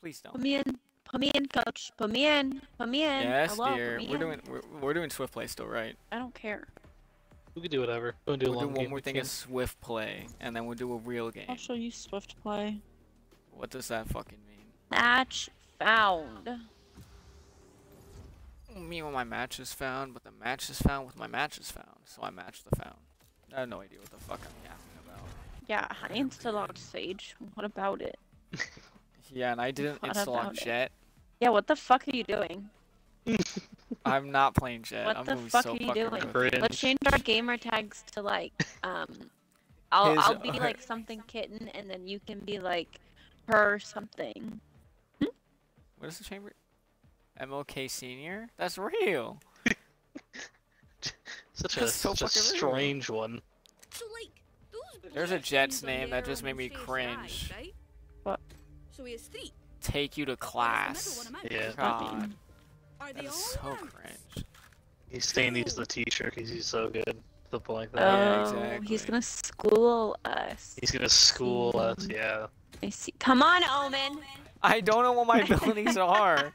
Please don't. Put me in, coach. Put me in. Yes, hello, dear. We're doing swift play still, right? I don't care. We can do whatever. We'll do one more thing, is swift play, and then we'll do a real game. I'll show you swift play. What does that fucking mean? Match found. Me when my match is found, but the match is found with my match is found, so I match the found. I have no idea what the fuck I'm yapping about. Yeah, I installed Sage. What about it? Yeah, and I didn't install Jet. Yeah, what the fuck are you doing? I'm not playing Jet. What the fuck are you doing? Cringe. Let's change our gamer tags to like, I'll be like something kitten, and then you can be like her something. Hmm? What is the chamber? MLK Senior? That's real. That's such a strange one. There's a Jet's name that just made me cringe. What? Take you to class. Yeah. God. That is so cringe. He's saying he's the teacher because he's so good. Something like that. Oh, exactly. He's gonna school us. He's gonna school us, yeah. I see. Come on, Omen! I don't know what my abilities are.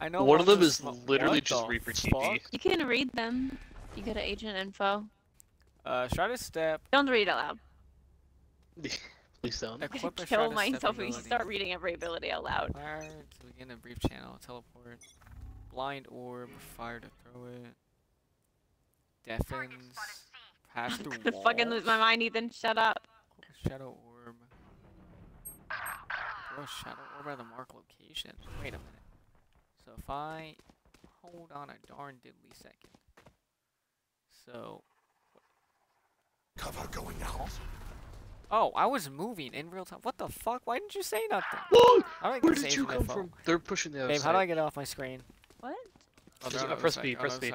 I know one of them is literally just Reaper TV. You can read them. You get an agent info. Try to step. Don't read aloud. Please don't. I'm gonna kill myself if you start reading every ability out loud. Fire to begin a brief channel. Teleport. Blind orb. Fire to throw it. Deafens. Pass through walls. I'm gonna fucking lose my mind, Ethan. Shut up. Shadow orb. Throw a shadow orb at the marked location. Wait a minute. So if I hold on a darn diddly second. So. Cover going out. Oh, I was moving in real time. What the fuck? Why didn't you say nothing? What? Where did you come from? They're pushing the other side. Babe, how do I get off my screen? What? Oh, press B, press B.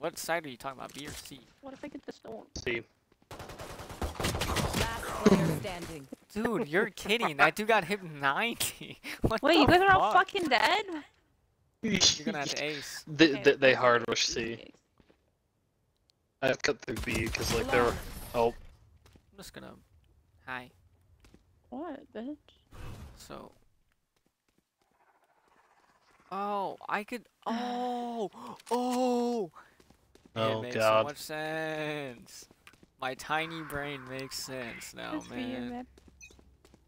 What side are you talking about? B or C? What if I get this one? C. Last player standing. Dude, you're kidding. That dude got hit 90. Wait, you guys are all fucking dead? You're gonna have to ace. They hard rush C. I cut through B because like they're. Oh. I'm just gonna. Hi. What, bitch? So. Oh, I could. Oh. Oh. Oh, it makes God. So much sense. My tiny brain makes sense now, man.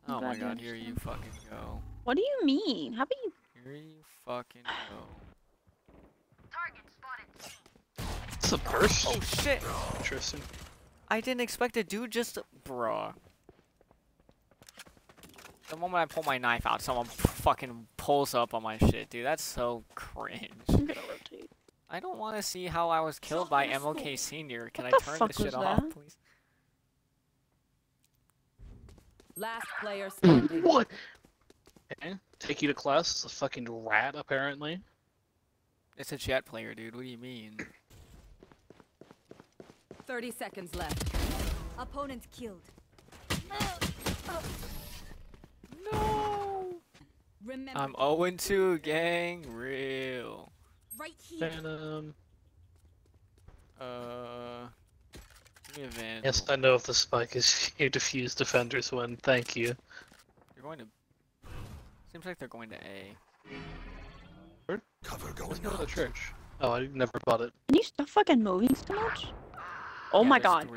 Oh my God! Here you fucking go. What do you mean? How about you? Here you fucking go. Target spotted. It's a person. Oh shit. Interesting. I didn't expect a dude just to... Bruh. The moment I pull my knife out, someone fucking pulls up on my shit, dude. That's so cringe. I'm gonna rotate. I don't want to see how I was killed by MLK Senior. Can I turn this shit off, please? Last player standing. What? Okay. Take you to class. It's a fucking rat, apparently. It's a Jet player, dude. What do you mean? 30 seconds left. Opponent killed. No. Remember, I'm 0-2, gang. Real. Right here. Phantom. Give me a van. Yes, I know if the spike is you defuse defenders win. Thank you. You're going to. Seems like they're going to A. Where? Cover going to the church. Oh, I never bought it. Can you stop fucking moving so much? Oh yeah, my God.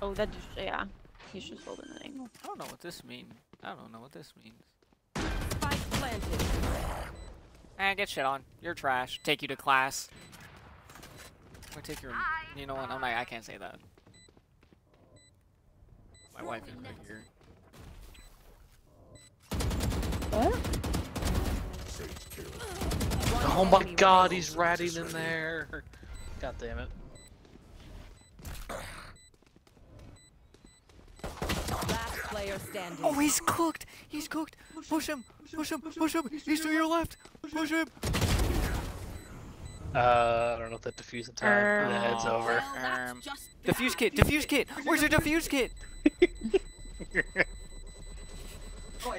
Oh, that just, yeah. He's just holding an angle. I don't know what this means. I don't know what this means. Spike planted. Eh, get shit on. You're trash. Take you to class. I'm gonna take your, you know what? I'm like, I can't say that. My wife is right here. What? Oh my God, he's ratting in there. God damn it. Last player standing. Oh, he's cooked. He's cooked. Push him. Push him. Push him. He's to your left. Push him. I don't know if that defuse attack. The head's over. Defuse kit. Defuse kit. Where's your defuse kit?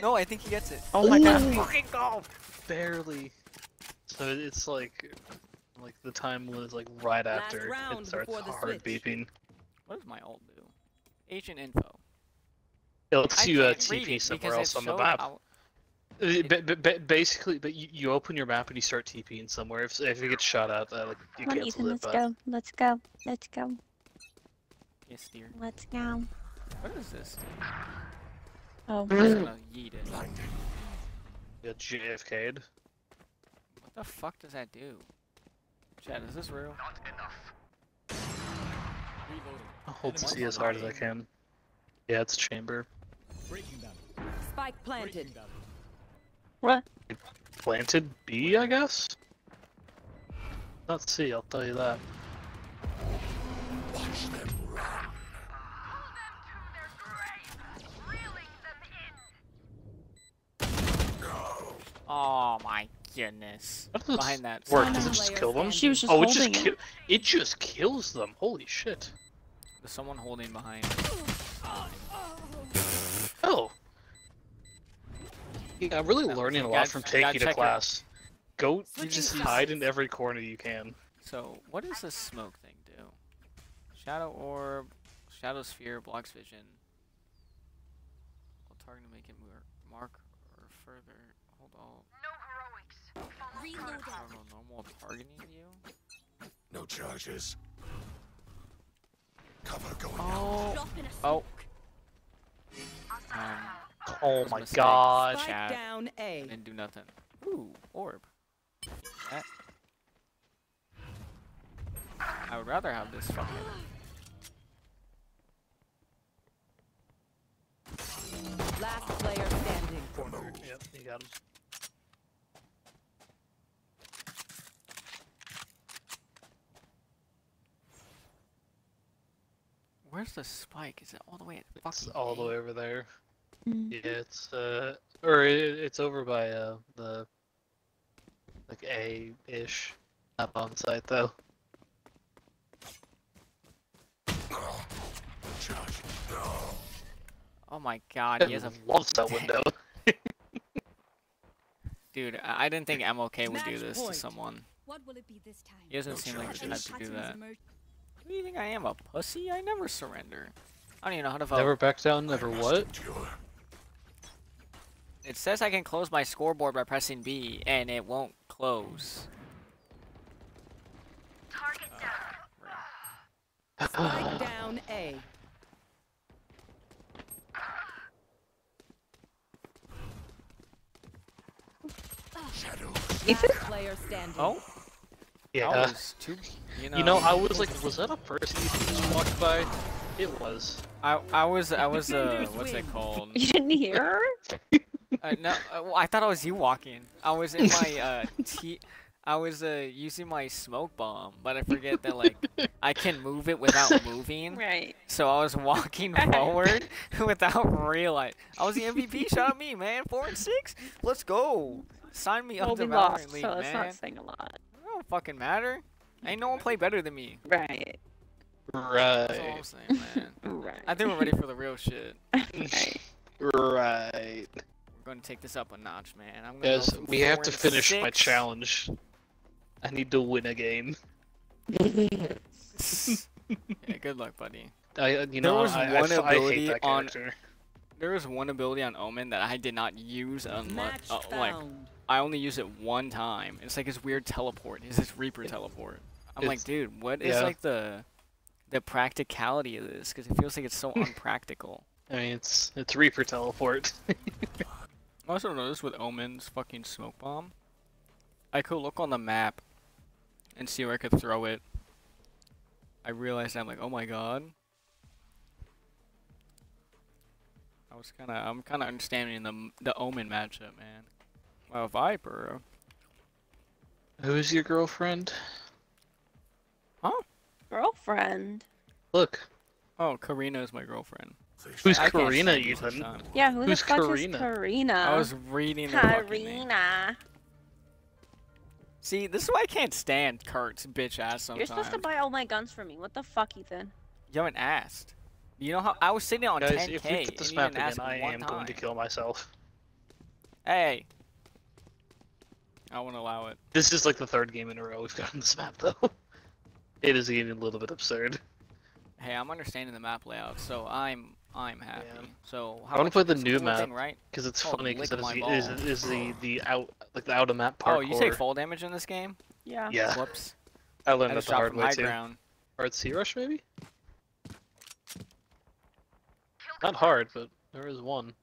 No, I think he gets it. Oh my God. Fucking go. Barely. So it's like the time was like right after it starts hard beeping. What does my ult do? Agent info. It lets you TP somewhere else on the map. Basically, but you open your map and you start TPing somewhere. If you get shot at, like you cancel it. Ethan, let's go. Yes, dear. Let's go. What is this? Oh. I'm just gonna yeet it. You got JFK'd. What the fuck does that do? Chat, is this real? Not enough. Reloading. I hold C as hard as I can. Yeah, it's Chamber. Breaking down. Spike planted. What? Planted B, I guess? Not C, I'll tell you that. Watch them run. Pull them to their grave, reeling them in. Go. Oh my goodness. How does it behind that work? Does it just kill them? She was just it just kills them. Holy shit. There's someone holding behind. Oh. Yeah, I'm really learning a lot from taking a class. Go just hide in every corner you can. So, what does this smoke thing do? Shadow orb, shadow sphere, blocks vision. I'll target to make it mark or further. Hold all. No heroics. Reload up. Normal targeting you. No charges. Cover going out. Oh. Oh my god. Chat. Down A. Didn't do nothing. Ooh, orb. That. I would rather have this fucking. Last player standing. Corner. Yep, you got him. Where's the spike? Is it all the way at the fucking? It's all the way over there. Yeah, it's it's over by the like A-ish. Not on site though. Oh my god, he has a loves that window. Dude, I didn't think MLK would do this to someone. What will it be this time? He doesn't seem like he had to do that. What do you think I am, a pussy? I never surrender. I don't even know how to vote. Never back down, never what? It says I can close my scoreboard by pressing B, and it won't close. Target down. Spike down A. Shadow. Player standing. Oh. Yeah. I was too, you know, I was like, was that a person you just walked by? It was. I was what's it called? You didn't hear her? No, well, I thought it was you walking. I was in my using my smoke bomb, but I forget that like I can move it without moving. Right. So I was walking forward without realizing. I was the MVP. Shout out me, man. 4 and 6. Let's go. Sign me up to Valorant League, man. So it's not saying a lot. It don't fucking matter. Ain't no one play better than me. Right. Right. That's all I'm saying, man. Right. I think we're ready for the real shit. Right. Right. We're going to take this up a notch, man. I'm gonna go we have to finish 6. My challenge. I need to win a game. Yeah, good luck, buddy. There was one ability on Omen that I did not use unless I only used it one time. It's like this weird teleport. It's this Reaper teleport. I'm like, dude, what is like the practicality of this, because it feels like it's so unpractical. I mean, it's Reaper teleport. I also noticed with Omen's fucking smoke bomb, I could look on the map and see where I could throw it. I realized I'm like, oh my god. I'm kind of understanding the Omen matchup, man. Wow, Viper. Who's your girlfriend? Huh? Girlfriend. Look. Oh, Karina is my girlfriend. Who's Karina, Ethan? Yeah, who's Karina? Karina. I was reading the fucking name. See, this is why I can't stand Kurt's bitch ass sometimes. You're supposed to buy all my guns for me. What the fuck, Ethan? You haven't asked. You know how I was sitting on 10K. If we put this map again, I am going to kill myself. Hey. I won't allow it. This is like the 3rd game in a row we've gotten this map, though. It is getting a little bit absurd. Hey, I'm understanding the map layout, so I'm I'm happy. Yeah. So how I want to play the new map, right? Because it's funny because the out of map parkour. Oh, you take fall damage in this game? Yeah. Yeah. Whoops. I learned that the hard way too. Or it's Sea Rush maybe? Not hard, but there is one.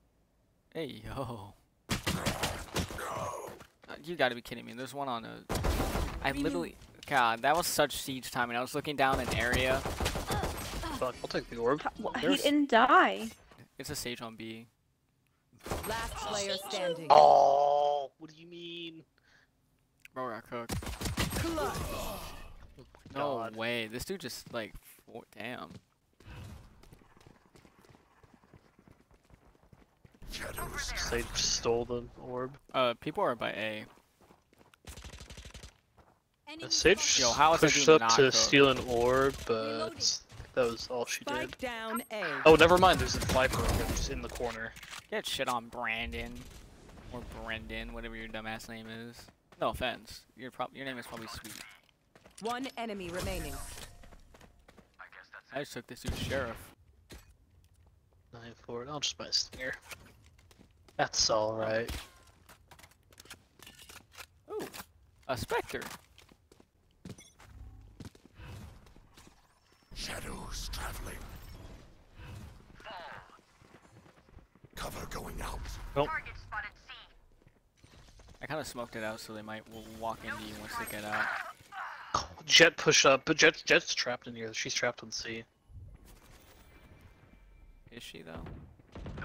Hey yo. You gotta be kidding me. There's one on a. I literally. God, that was such siege time, and I was looking down an area. Fuck, I'll take the orb. He didn't die. It's a Sage on B. Last player standing. Oh, what do you mean? Bro, I cooked. Oh, no way. This dude just like. Damn. Sage stole the orb. People are by A. Sage pushed up to steal an orb, but that was all she did. Oh, never mind. There's a Viper just in the corner. Get shit on, Brandon, or Brendan, whatever your dumbass name is. No offense. Your name is probably sweet. One enemy remaining. I just took this dude's sheriff. 9-4. I'll just buy a snare. That's all right. Ooh, a specter. Shadows traveling. Cover going out. Nope. I kind of smoked it out, so they might walk into you once they get out. Oh, Jet push up, but Jet's trapped in here. She's trapped on C. Is she though?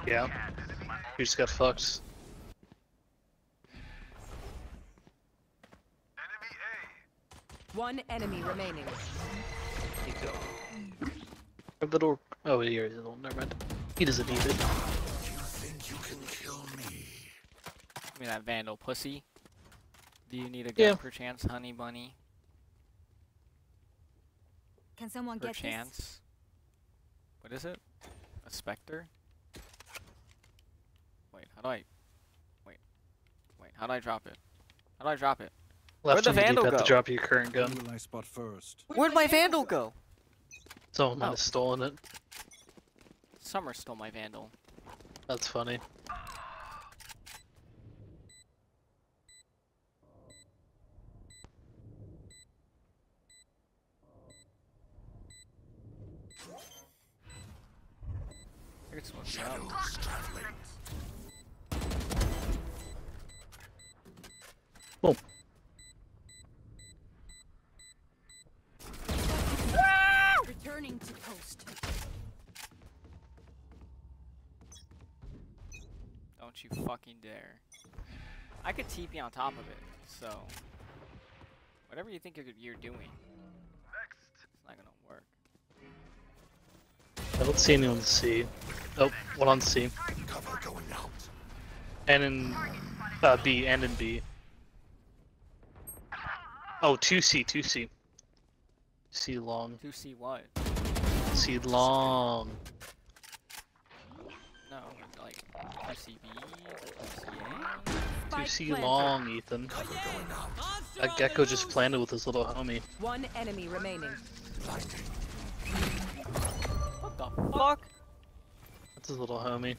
Yeah. She just got fucked. One enemy remaining. Go. Little... Oh, here is a little. Never mind. He doesn't need it. You think you can kill me? Give me that vandal pussy. Do you need a gun perchance, honey bunny? Can someone get this? Perchance. What is it? A specter? Wait, how do I? Wait, how do I drop it? How do I drop it? Where'd the vandal go? To drop your current gun. Where'd my vandal go? Someone might have stolen it. Summer stole my vandal. That's funny. Shadows traveling. Boom. Returning to post. Don't you fucking dare. I could TP on top of it, so whatever you think you're doing, it's not gonna work. I don't see anyone C. Oh, one on C. Cover going out. And in B, and in B. Oh, 2C, 2C. C long. 2C what? C long. No, like 2C B, 2C A. 2C long, Ethan. Cover going out. That Gekko just planted with his little homie. One enemy remaining. What the fuck? That's his little homie.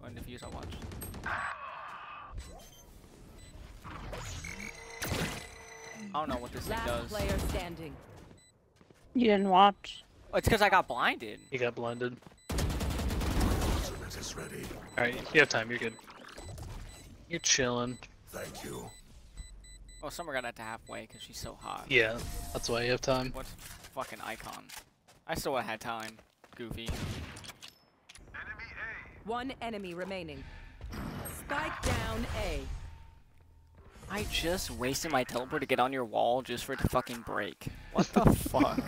When the fuse I watch. I don't know what this thing does. Player standing. You didn't watch. Oh, it's because I got blinded. You got blinded. Alright, you have time, you're good. You're chilling. Thank you. Oh, Summer got out to halfway because she's so hot. Yeah, that's why you have time. What fucking icon. I still had time, Goofy. Enemy A. One enemy remaining. Spike down A. I just wasted my teleport to get on your wall just for it to fucking break. What the fuck?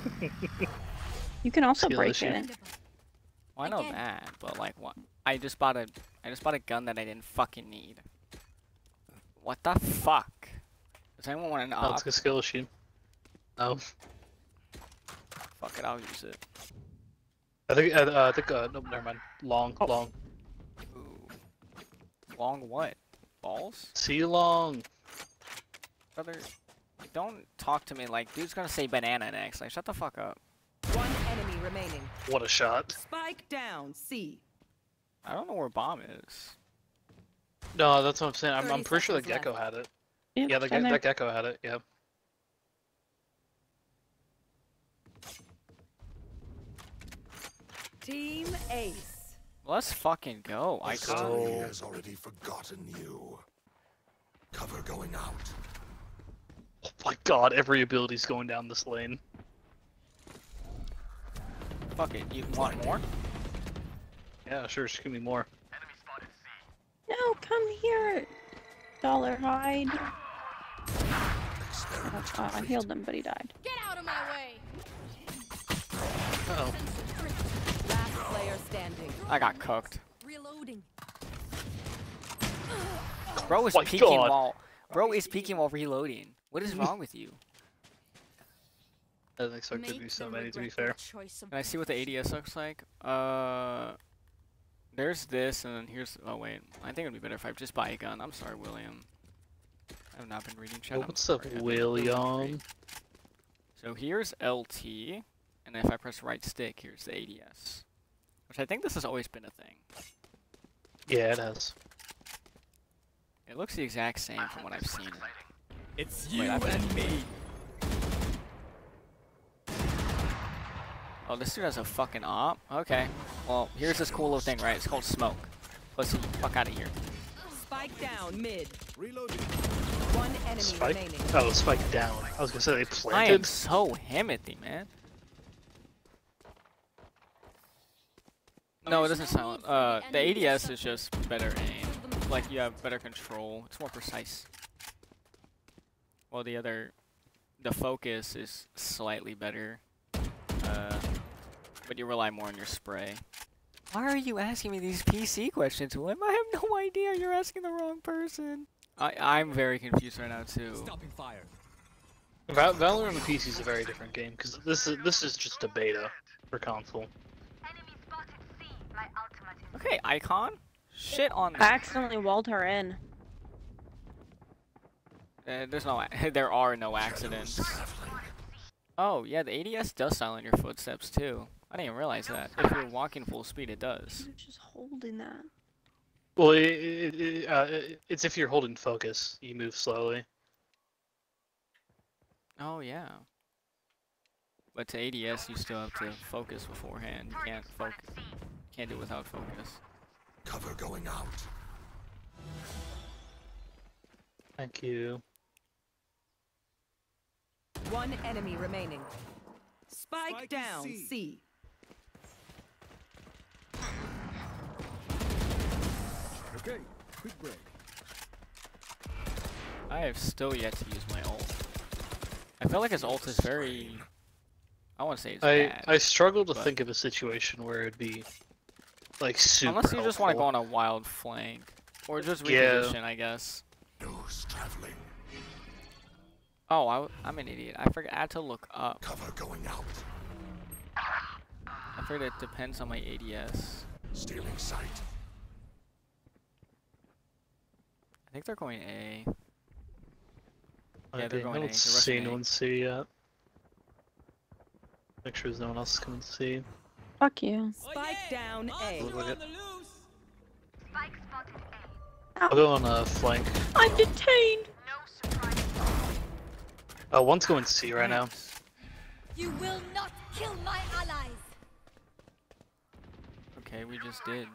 You can also break it. Well, I know that, but like, what? I just bought a gun that I didn't fucking need. What the fuck? Does anyone want an op? Oh, it's a skill issue. No. Fuck it, I'll use it. I think nope, never mind. Long, long. Ooh. Long what? Balls? See you long. Brother, don't talk to me like dude's gonna say banana next. Like, shut the fuck up. One enemy remaining. What a shot. Spike down, C. I don't know where bomb is. No, that's what I'm saying. I'm pretty sure the Gekko had it. Yep, yeah, that Gekko had it, yeah. Team Ace. Let's fucking go. ISO has already forgotten you. Cover going out. Oh my god, every ability's going down this lane. Fuck it, you want more? Yeah, sure, just give me more. No, come here, Dollar Hide. Oh, I healed him, but he died. Get out of my way! Uh oh. Last player standing. I got cooked. Reloading. Bro is peeking while. Bro is peeking while reloading. What is wrong with you? Doesn't expect to do so many, to be fair. Can I see what the ADS looks like? There's this, and then here's. Oh wait, I think it'd be better if I just buy a gun. I'm sorry, William. I've not been reading chat. What's up, William? So here's LT, and if I press right stick, here's the ADS, which I think this has always been a thing. Yeah, it has. It looks the exact same from what I've seen. It's you and me. Oh, this dude has a fucking op? Okay. Well, here's this cool little thing, right? It's called smoke. Let's get the fuck out of here. Spike down, mid. Reloading. One enemy remaining. Oh, spike down. I was gonna say they planted. I am so Himothy, man. No, it doesn't silent. The ADS is just better aim. Like, you have better control. It's more precise. While the focus is slightly better. But you rely more on your spray. Why are you asking me these PC questions, William? I have no idea. You're asking the wrong person. I'm very confused right now too. Stopping fire. Valorant on the PC is a very different game because this is just a beta for console. Okay, Icon. Shit on that. I accidentally walled her in. There are no accidents. Oh yeah, the ADS does silent your footsteps too. I didn't even realize that. If you're walking full speed, it does. You're just holding that. Well, it's if you're holding focus, you move slowly. Oh yeah. But to ADS, you still have to focus beforehand. You can't focus. Can't do it without focus. Cover going out. Thank you. One enemy remaining. Spike down, C. Okay, quick break. I have still yet to use my ult. I feel like his ult is very... I want to say it's bad. I struggle to think of a situation where it'd be, like, super Unless you just want to go on a wild flank. Or just reposition, I guess. No traveling. Oh, I'm an idiot. I forgot. I had to look up. Cover going out. I figured it depends on my ADS. Stealing sight. I think they're going A. Yeah, they're going A. I haven't seen anyone C yet. Make sure there's no one else coming to C. Fuck you. Spike down A. Spike spotted A. I'll go on a flank. I'm detained. Oh, one's going to C right now. You will not kill my allies. Okay, we just did.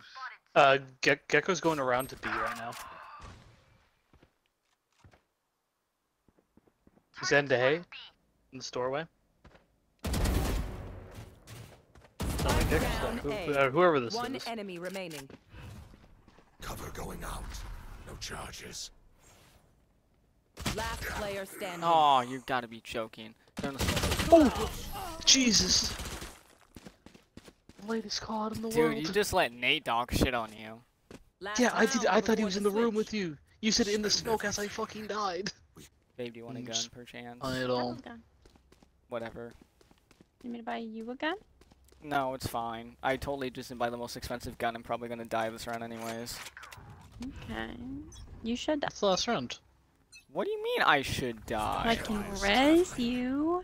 Gecko's going around to B right now. He's end to A in this doorway. Whoever this is. One enemy remaining. Cover going out. No charges. Last player standing. Oh, you've got to be joking. Oh, Jesus. Latest call out in the world. Dude, you just let Nate dog shit on you. Yeah, I did. I thought he was in the room with you. You said in the smoke as I fucking died. Babe, do you want a gun perchance? I don't. Whatever. You mean to buy you a gun? No, it's fine. I totally just didn't buy the most expensive gun. I'm probably going to die this round anyways. Okay. You should die. It's the last round. What do you mean I should die? I can res you.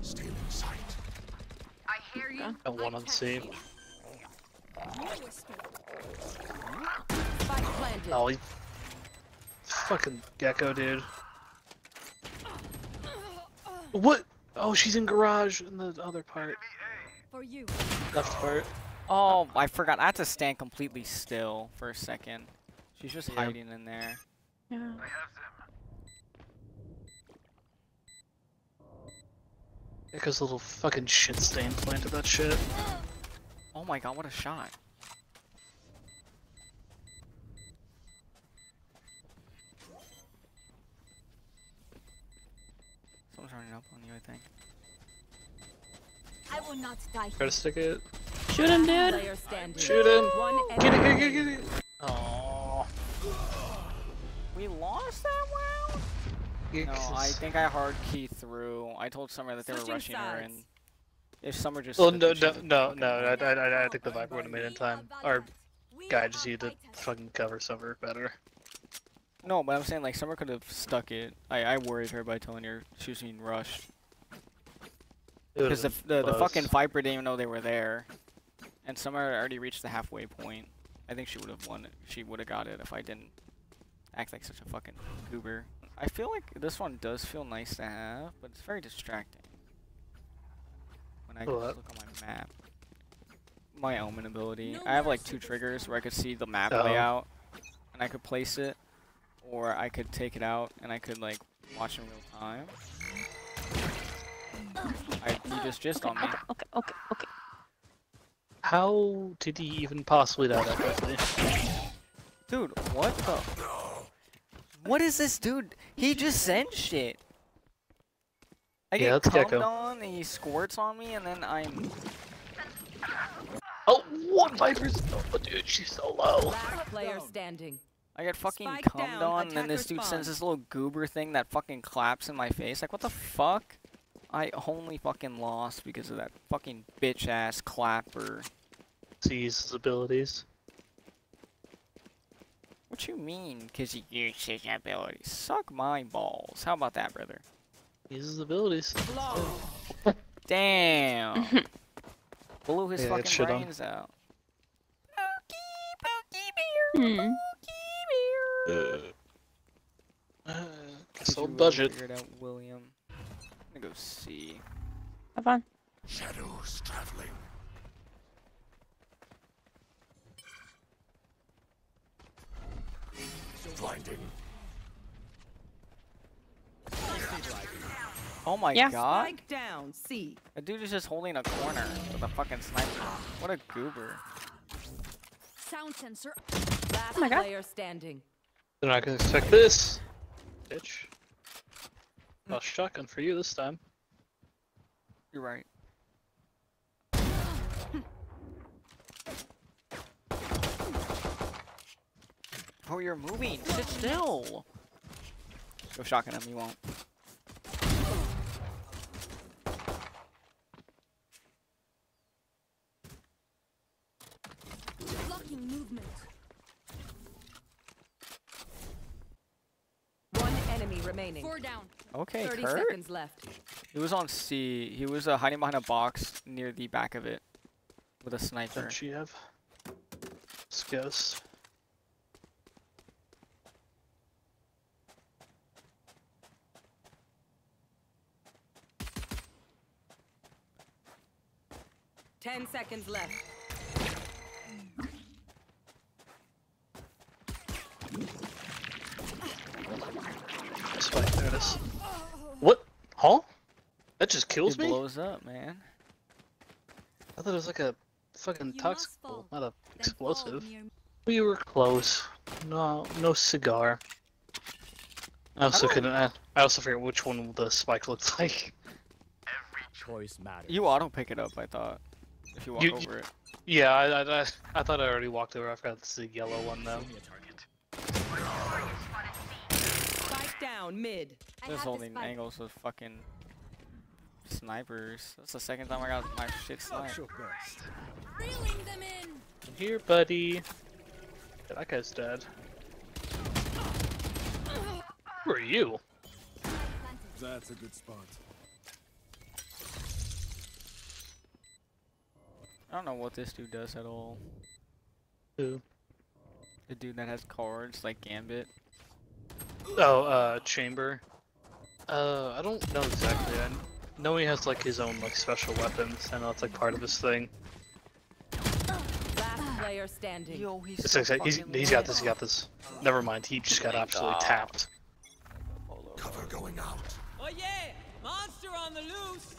Stealing sight. Okay. And one on C. Oh, he... Fucking Gekko, dude. What? Oh, she's in garage in the other part. For you. Left part. Oh, I forgot. I had to stand completely still for a second. She's just hiding in there. Yeah. I have them. Gekko's little fucking shit stain planted that shit. Oh my god, what a shot. Someone's running up on you, I think. I will not die. Try to stick it. Shoot him, dude! Shoot him! Get it, get it! Aww. We lost that round? No, I think I hard key through. I told Summer that they were rushing her, and if Summer just. Well, no, I think the Viper would have made it in time. Our guy just needed to fucking cover Summer better. No, but I'm saying, like, Summer could have stuck it. I worried her by telling her she was being rushed. Because the fucking Viper didn't even know they were there, and Summer already reached the halfway point. I think she would have won it. She would have got it if I didn't act like such a fucking goober. I feel like this one does feel nice to have, but it's very distracting. When I just look on my map. My Omen ability. I have like two triggers where I could see the map layout, and I could place it, or I could take it out, and I could like watch in real time. You just on me. Okay. How did he even possibly die that quickly? Dude, what the? What is this dude? He just sent shit. I get pumped on, and he squirts on me, and then I'm... Oh, what? Viper's... Oh, dude, she's so low. Player standing. I get fucking cummed on, and then this dude sends this little goober thing that fucking claps in my face. Like, what the fuck? I only fucking lost because of that fucking bitch-ass clapper. Sees his abilities. What you mean, cause he used his abilities? Suck my balls. How about that, brother? Use his abilities. Damn. Blew his fucking brains out. Pokey bear. Guess I'll budget. Figured out William. I'm gonna go see. Have fun. Shadows traveling. Blinding. Oh my god. Spike down, C. A dude is just holding a corner with a fucking sniper. What a goober. Sound sensor. Last player standing. They're not gonna expect this. Bitch. Well, shotgun for you this time. You're right. Oh, you're moving. Sit still. Go shocking him. You won't. Blocking movement. One enemy remaining. 4 down. Okay, 30 seconds left. He was on C. He was hiding behind a box near the back of it with a sniper. Doesn't she have skills? Ten seconds left. Spike, there it is. What? Huh? That just kills me? It blows up, man. I thought it was like a fucking toxic, not a explosive. We were close. No cigar. I also forget which one the spike looks like. Every choice matters. You auto pick it up, I thought. If you walk over it. Yeah, I thought I already walked over. I forgot this is a yellow one though. Spike down mid. This holding angles with fucking snipers. That's the second time I got my shit sniped. Reeling them in. Here, buddy. Yeah, that guy's dead. Who are you? That's a good spot. I don't know what this dude does at all. Who? The dude that has cards like Gambit. Oh, Chamber. I don't know exactly. I know he has like his own like special weapons. I know it's like part of his thing. Last player standing. Yo, he's got this. He got this. Never mind. He just got absolutely tapped. Cover going out. Oh yeah! Monster on the loose.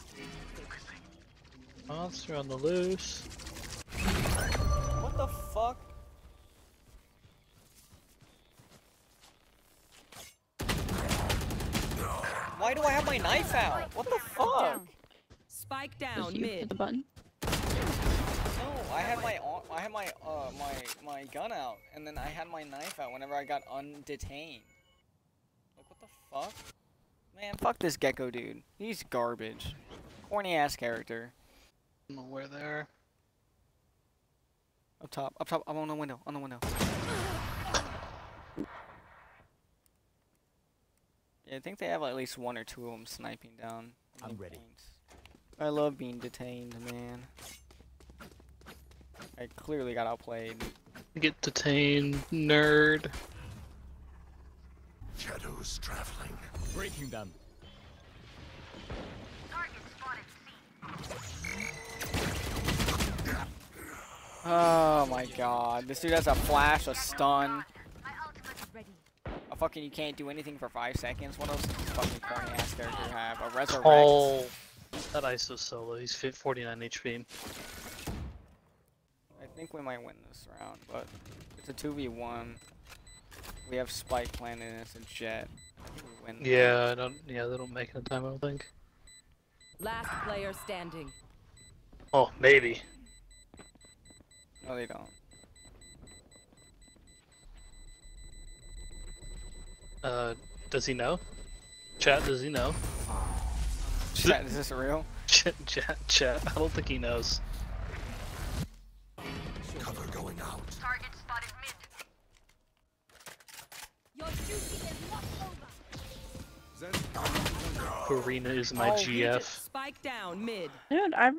Monster on the loose. What the fuck? Why do I have my knife out? What the fuck? Spike down mid. Hit the button. No, I had my my gun out, and then I had my knife out whenever I got undetained. Like what the fuck? Man, fuck this Gekko dude. He's garbage. Corny ass character. I don't know where they are. Up top, I'm on the window, on the window. I think they have like, at least one or two of them sniping down. I'm ready. Points. I love being detained, man. I clearly got outplayed. Get detained, nerd. Shadows traveling. Breaking them. Target spotted C. Oh my god. This dude has a flash, a stun. Fucking, you can't do anything for 5 seconds. What else does this fucking corny ass character have? A resurrect. Oh, that ISO solo. He's 49 HP. I think we might win this round, but it's a 2v1. We have Spike planted and it's a Jet. We win. Yeah, I don't. Yeah, they don't make it in time. I don't think. Last player standing. Oh, maybe. No, they don't. Does he know? Chat, does he know? Chat, is this real? Chat, I don't think he knows. Cover going out. Target spotted mid. Your duty is not over. Karina is my GF. Spike down mid. Dude, I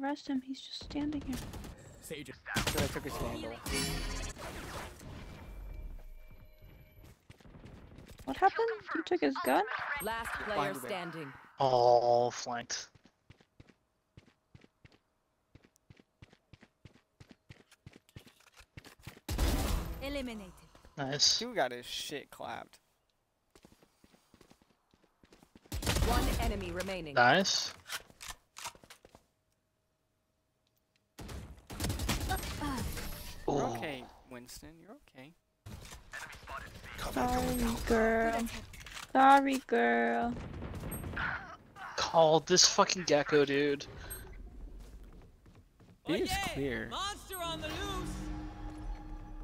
rushed him. He's just standing here. Sage so I took his handle. What happened? He took his gun? Last player standing. All flanked. Eliminated. Nice. Who got his shit clapped? One enemy remaining. Nice. You're okay, Winston. You're okay. Sorry, girl. Sorry, girl. Called this fucking Gekko dude. He is clear. Monster on the loose.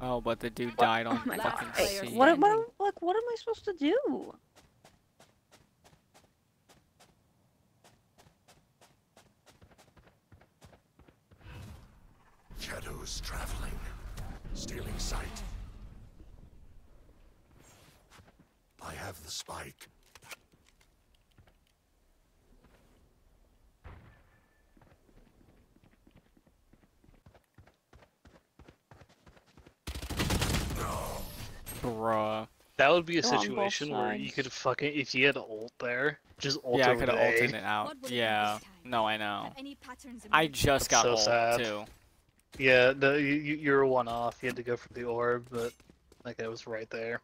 Oh, but the dude died on fucking scene. What am I supposed to do? Shadows traveling, stealing sight. I have the spike. Bruh. That would be a situation where you could fucking, if you had ult there, just ult over the A. Yeah, I could have ulted it out. Yeah. No, I know. I just got ult too. Yeah, you were one off. You had to go for the orb, but like I was right there.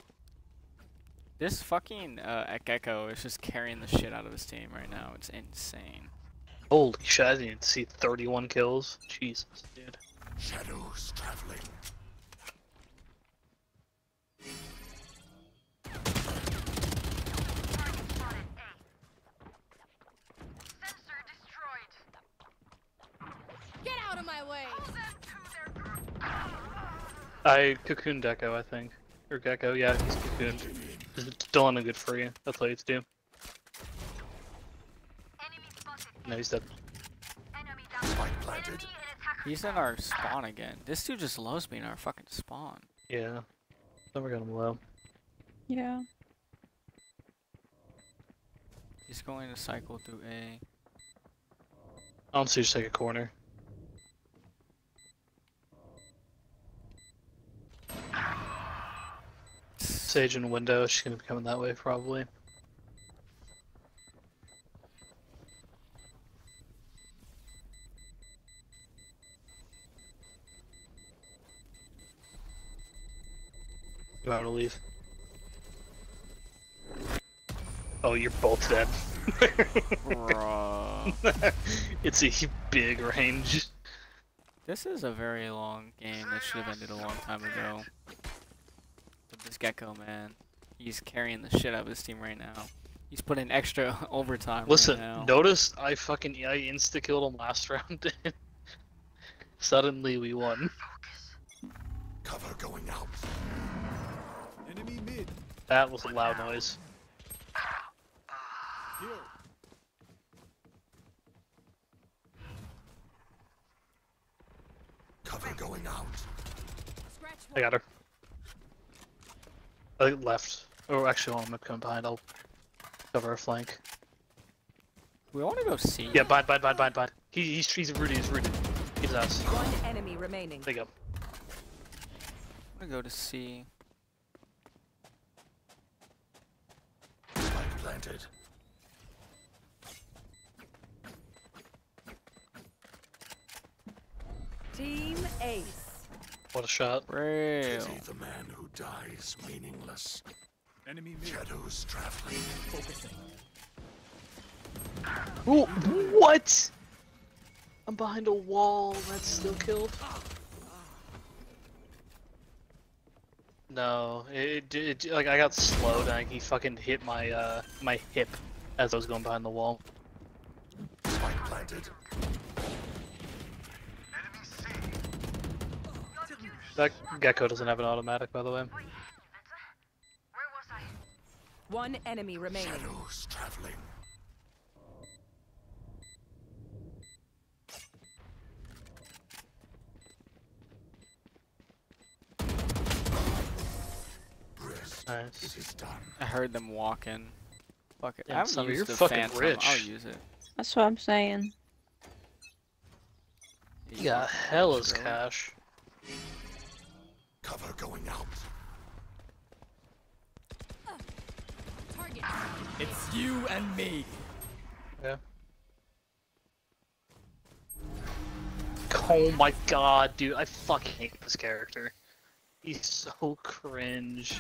This fucking Gekko is just carrying the shit out of his team right now. It's insane. Holy shit, I didn't even see 31 kills. Jesus, dude. Shadows traveling. Sensor destroyed. Get out of my way. I cocooned Gekko, I think. Or Gekko, yeah, he's cocooned. Still not good for you. That's all you have to do. No, he's dead. He's in our spawn again. This dude just loves being our fucking spawn. Yeah. Then we got him low. Yeah. He's going to cycle through A. I don't see just take a corner. Sage in window, she's gonna be coming that way probably. You want to leave? Oh, you're both dead. It's a big range. This is a very long game that should have ended a long time ago. But this Gekko, man, he's carrying the shit out of his team right now. He's putting extra overtime. Listen, right now. Notice I insta-killed him last round. Suddenly we won. Cover going out. Enemy mid. That was a loud noise. Here. Cover going out. I got her. I think left. Oh, actually, I'm coming behind. I'll cover her flank. We want to go see. Yeah, bind. He's rooted. He's rooted. He's us. One enemy remaining. There you go. I'm gonna go to C. Spike planted. Team Ace. What a shot. Real. Pity the man who dies meaningless. Enemy shadows traveling. Focusing. Ooh, what? I'm behind a wall. That's still killed. No, it like I got slowed and he fucking hit my my hip as I was going behind the wall. Spike planted. That Gekko doesn't have an automatic, by the way. Where was I? One enemy remaining. Shadows traveling. Nice. Is done. I heard them walking. Fuck it. Yeah, I haven't used the phantom. Rich. I'll use it. That's what I'm saying. You got hella's cash. Cover going out. Target. It's you and me. Yeah. Oh my god, dude! I fucking hate this character. He's so cringe.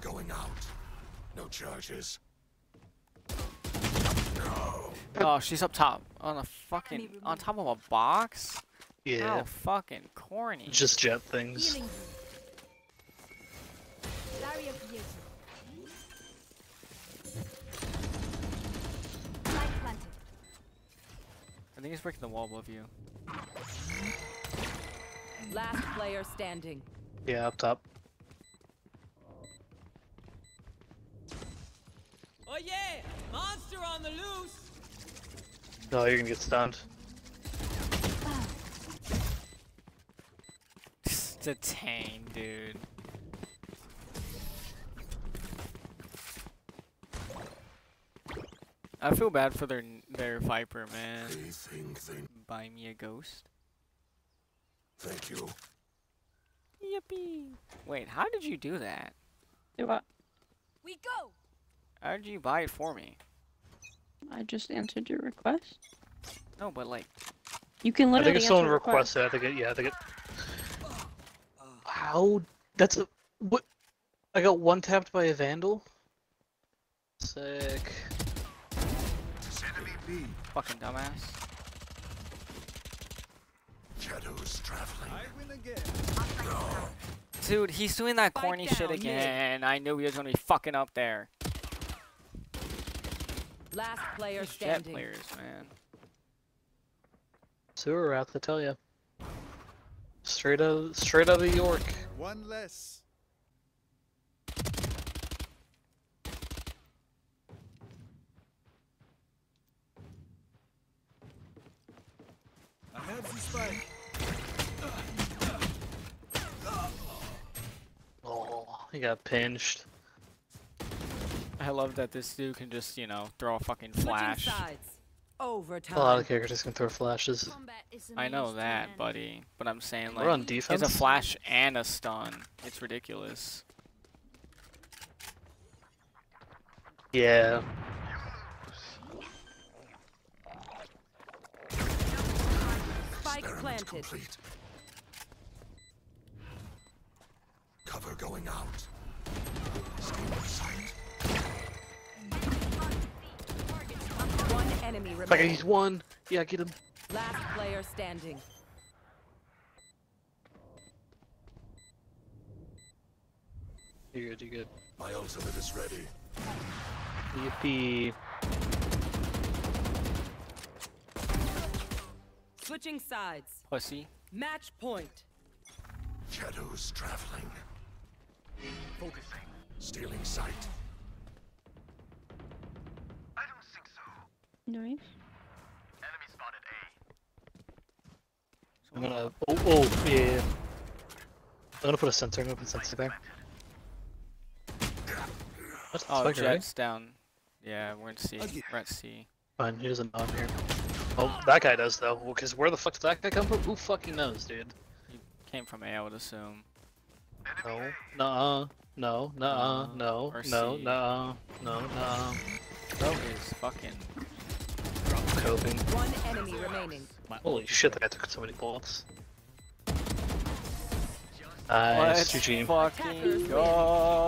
Going out. No charges. No. Oh, she's up top. On top of a box? Yeah. Oh, fucking corny. Just jet things. I think he's breaking the wall above you. Last player standing. Yeah, up top. Oh yeah! Monster on the loose! No, you're gonna get stunned. It's a tang, dude. I feel bad for their Viper, man. They buy me a ghost. Thank you. Yippee! Wait, how did you do that? Do I? We go! How did you buy it for me? I just answered your request. No, but like... You can literally I think if someone requested, I think it... How? That's a... What? I got one tapped by a Vandal? Sick. Fucking dumbass. Shadows traveling. I win again. No. Dude, he's doing that corny shit again. I knew he was gonna be fucking up there. Last player standing. Jet players, man. Sewer route, I tell ya. Straight out of York. One less. I have the spike. Oh, He got pinched. I love that this dude can just, you know, throw a fucking flash. Overtime. A lot of characters can throw flashes. I know that, buddy. But I'm saying, like, we're on defense. There's a flash and a stun. It's ridiculous. Yeah. Spike planted. Cover going out. Stay out of sight. Enemy remains. Okay, he's one. Yeah, get him. Last player standing. You're good, you're good. My ultimate is ready. Yippee. Switching sides. Pussy. Match point. Shadows traveling. Focusing. Stealing sight. Nice. Enemy spotted A. I'm gonna. Oh, yeah. I'm gonna put a sensor and open sensor there. What's the spiker, Jet's right? Down. Yeah, we're in C. We're at C. Fine, he doesn't know I'm here. Oh, that guy does though. Well, cause where the fuck did that guy come from? Who fucking knows, dude? He came from A, I would assume. No. Nuh-uh. No. Nuh-uh. No. No. Nuh-uh. No. Nuh-uh. That is fucking. Coping. One enemy remaining. Holy shit, that guy took so many bullets. Nice, GG. Fucking go.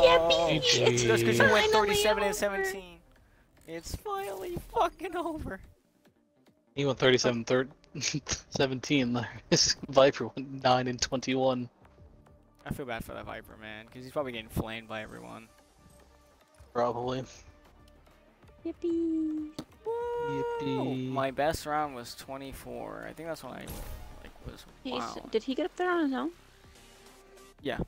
Yippee! GG. It's just because you went 37-17. It's finally fucking over. He went 37-17 there. His Viper went 9-21. I feel bad for that Viper, man, because he's probably getting flamed by everyone. Probably. Yippee. Yippee. My best round was 24. I think that's when I like was. Wow. Did he get up there on his own? Yeah.